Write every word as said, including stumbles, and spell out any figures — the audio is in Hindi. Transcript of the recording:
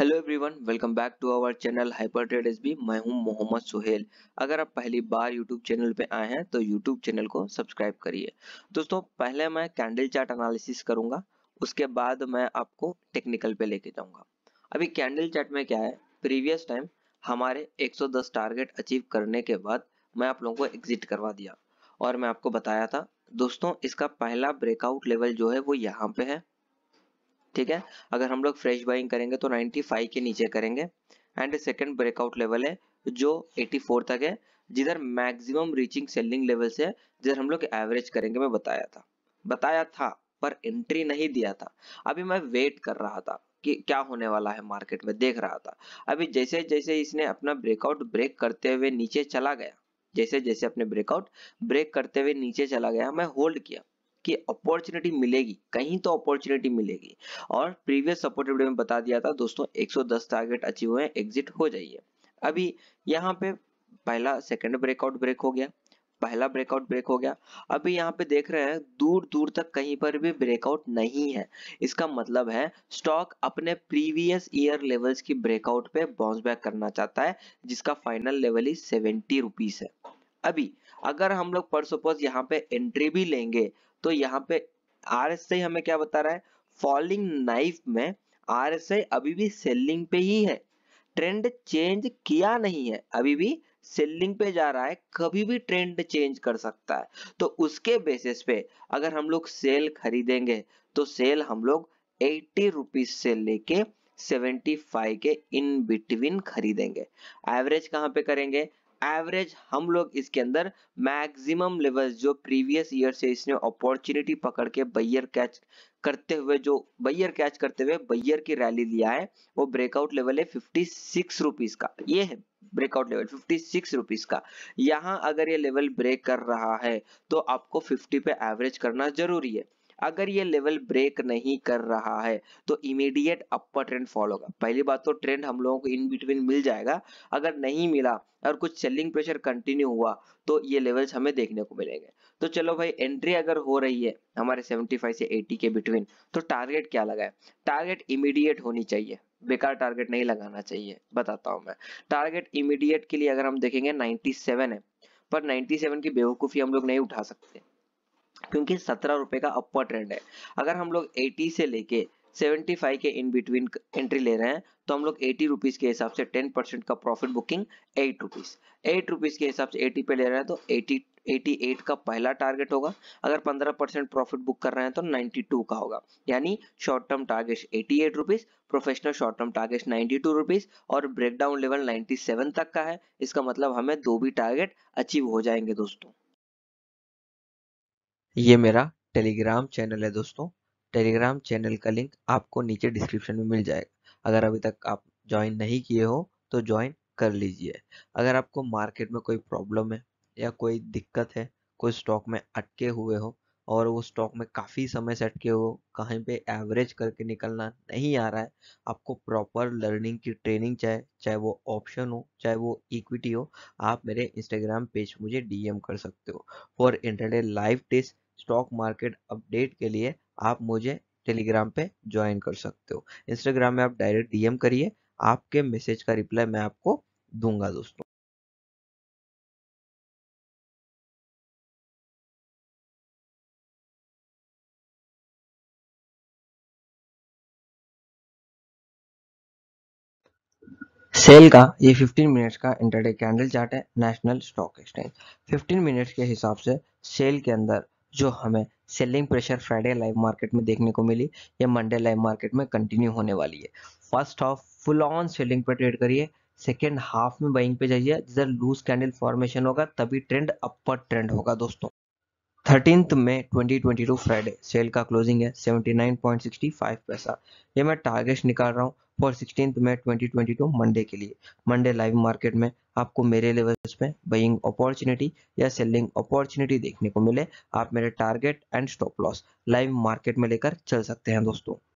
Hello everyone, welcome back to our channel hyper trade SB. मैं हूं मोहम्मद सोहेल। अगर आप पहली बार यूट्यूब चैनल पे आए हैं तो यूट्यूब चैनल को सब्सक्राइब करिए। दोस्तों, पहले मैं कैंडल चार्ट एनालिसिस करूंगा, उसके बाद मैं आपको टेक्निकल पे लेके जाऊंगा। अभी कैंडल चार्ट में क्या है, प्रीवियस टाइम हमारे एक सौ दस टारगेट अचीव करने के बाद मैं आप लोगों को एग्जिट करवा दिया और मैं आपको बताया था दोस्तों इसका पहला ब्रेकआउट लेवल जो है वो यहाँ पे है। ठीक है, अगर हम लोग फ्रेश बाइंग करेंगे तो नाइंटी फाइव के नीचे करेंगे एंड सेकंड ब्रेकआउट लेवल है जो एटी फोर तक है, जिधर मैक्सिमम रीचिंग सेलिंग लेवल है, जिधर हम लोग एवरेज करेंगे। मैं बताया था बताया था पर एंट्री नहीं दिया था। अभी मैं वेट कर रहा था कि क्या होने वाला है, मार्केट में देख रहा था। अभी जैसे जैसे इसने अपना ब्रेकआउट ब्रेक करते हुए नीचे चला गया, जैसे जैसे अपने ब्रेकआउट ब्रेक करते हुए नीचे चला गया, मैं होल्ड किया कि अपॉर्चुनिटी मिलेगी, कहीं तो अपॉर्चुनिटी मिलेगी। और प्रीवियस सपोर्टेड में बता दिया था दोस्तों एक सौ दस टारगेट अचीव हुए, एग्जिट हो जाइए। अभी यहाँ पे पहला सेकंड ब्रेकआउट ब्रेक हो गया, पहला ब्रेकआउट ब्रेक हो गया। अभी यहाँ पे देख रहे हैं दूर दूर तक कहीं पर भी ब्रेकआउट नहीं है। इसका मतलब है स्टॉक अपने प्रीवियस ईयर लेवल्स की ब्रेकआउट पे बाउंस बैक करना चाहता है, जिसका फाइनल लेवल ही सेवेंटी रुपीज है। अभी अगर हम लोग पर सपोज यहाँ पे एंट्री भी लेंगे तो यहाँ पे आरएसआई हमें क्या बता रहा है, फॉलिंग नाइफ में आरएसआई अभी भी सेलिंग पे ही है, ट्रेंड चेंज किया नहीं है, अभी भी सेलिंग पे जा रहा है, कभी भी ट्रेंड चेंज कर सकता है। तो उसके बेसिस पे अगर हम लोग सेल खरीदेंगे तो सेल हम लोग अस्सी रुपीस से लेके पचहत्तर के इन बिटवीन खरीदेंगे। एवरेज कहाँ पे करेंगे, एवरेज हम लोग इसके अंदर मैक्सिमम लेवल जो प्रीवियस ईयर से इसने अपॉर्चुनिटी पकड़ के बायर कैच करते हुए जो बायर कैच करते हुए बायर की रैली लिया है, वो ब्रेकआउट लेवल है छप्पन रुपीस का। ये है ब्रेकआउट लेवल छप्पन रुपीस का। यहाँ अगर ये लेवल ब्रेक कर रहा है तो आपको पचास पे एवरेज करना जरूरी है। अगर ये लेवल ब्रेक नहीं कर रहा है तो इमीडिएट अपर ट्रेंड फॉलो होगा। पहली बात तो ट्रेंड हम लोगों को इन बिटवीन मिल जाएगा, अगर नहीं मिला और कुछ सेलिंग प्रेशर कंटिन्यू हुआ तो ये लेवल्स हमें देखने को मिलेंगे। तो चलो भाई, एंट्री अगर हो रही है हमारे पचहत्तर से अस्सी के बिटवीन तो टारगेट क्या लगाए, टारगेट इमीडिएट होनी चाहिए, बेकार टारगेट नहीं लगाना चाहिए। बताता हूँ मैं, टारगेट इमीडिएट के लिए अगर हम देखेंगे सत्तानवे है, पर सत्तानवे की बेवकूफ़ी हम लोग नहीं उठा सकते क्योंकि सत्रह रुपए का अपर ट्रेंड है। अगर हम लोग अस्सी से लेके पचहत्तर के इन बिटवीन एंट्री ले रहे हैं तो हम लोग अस्सी रुपीस के हिसाब से टेन परसेंट का प्रॉफिट बुकिंग आठ रुपीस आठ रुपीस के हिसाब से अस्सी पे ले रहे हैं तो अस्सी अठासी का पहला टारगेट होगा। अगर पंद्रह परसेंट प्रॉफिट बुक कर रहे हैं तो बानवे का होगा। यानी शॉर्ट टर्म टारगेट अठासी rupees, professional short term target बानवे रुपीस और ब्रेकडाउन लेवल सत्तानवे तक का है। इसका मतलब हमें दो भी टारगेट अचीव हो जाएंगे दोस्तों। ये मेरा टेलीग्राम चैनल है दोस्तों, टेलीग्राम चैनल का लिंक आपको नीचे डिस्क्रिप्शन में मिल जाएगा। अगर अभी तक आप ज्वाइन नहीं किए हो तो ज्वाइन कर लीजिए। अगर आपको मार्केट में कोई प्रॉब्लम है या कोई दिक्कत है, कोई स्टॉक में अटके हुए हो और वो स्टॉक में काफ़ी समय से अटके हो, कहीं पे एवरेज करके निकलना नहीं आ रहा है, आपको प्रॉपर लर्निंग की ट्रेनिंग चाहे चाहे वो ऑप्शन हो चाहे वो इक्विटी हो, आप मेरे इंस्टाग्राम पेज मुझे डीएम कर सकते हो। For intraday live test stock market update के लिए आप मुझे टेलीग्राम पे ज्वाइन कर सकते हो। इंस्टाग्राम में आप डायरेक्ट डीएम करिए, आपके मैसेज का रिप्लाई मैं आपको दूंगा दोस्तों। सेल का ये पंद्रह मिनट्स का इंटरडे कैंडल चार्ट है नेशनल स्टॉक एक्सचेंज। पंद्रह मिनट्स के हिसाब से सेल के अंदर जो हमें selling pressure Friday live market में देखने को मिली, ये मंडे लाइव मार्केट में कंटिन्यू होने वाली है। First half full on selling पर ट्रेड करिए, सेकेंड हाफ में बाइंग पे जाइए, जिधर लूज कैंडल फॉर्मेशन होगा तभी ट्रेंड अपर ट्रेंड होगा दोस्तों। थर्टींथ में twenty twenty two Friday sell का क्लोजिंग है उन्यासी पॉइंट सिक्स पाँच पैसा। ये मैं टारगेट निकाल रहा हूँ फॉर सिक्सटींथ में ट्वेंटी ट्वेंटी टू मंडे के लिए। मंडे लाइव मार्केट में आपको मेरे लेवल्स में बाइंग अपॉर्चुनिटी या सेलिंग अपॉर्चुनिटी देखने को मिले, आप मेरे target and stop loss live market में लेकर चल सकते हैं दोस्तों।